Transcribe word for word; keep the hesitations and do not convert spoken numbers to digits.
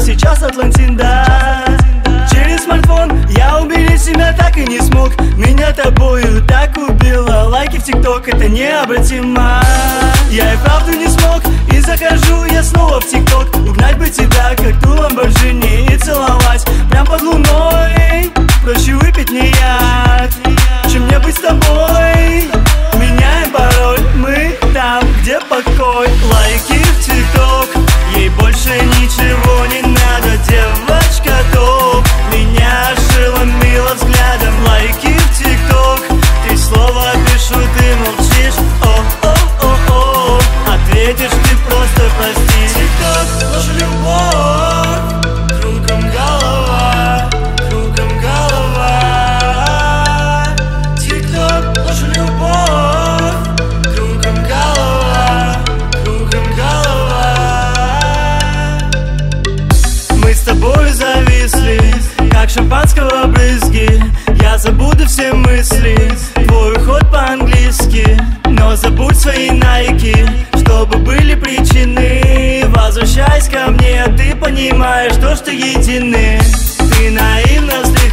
сейчас Атлантида. Через смартфон я уберечь себя так и не смог. Меня тобою так убила. Лайки в ТикТок, это необратимо. Я и правду не смог, и захожу я снова в ТикТок. Угнать бы тебя, как ту Ламборджини, и целовать прям под луной. Проще выпить не яд, чем мне быть с тобой. Меняем пароль, мы там, где покой. Лайки в ТикТок, ей больше ничего не надо. Девочка топ, меня ошеломила взглядом. Лайки в ТикТок, три слова пишу, ты молчишь. О-о-о-о, ответишь ты просто прости. ТикТок, наша любовь, кругом голова, кругом голова. ТикТок, наша любовь, кругом голова, кругом голова. Мы с тобой зависли, как шампанского брызги. Я забуду все мысли, твой уход по-английски. Но забудь свои Найки, чтобы были причины. Возвращайся ко мне, ты понимаешь, то, что едины. Ты наивно встретишь.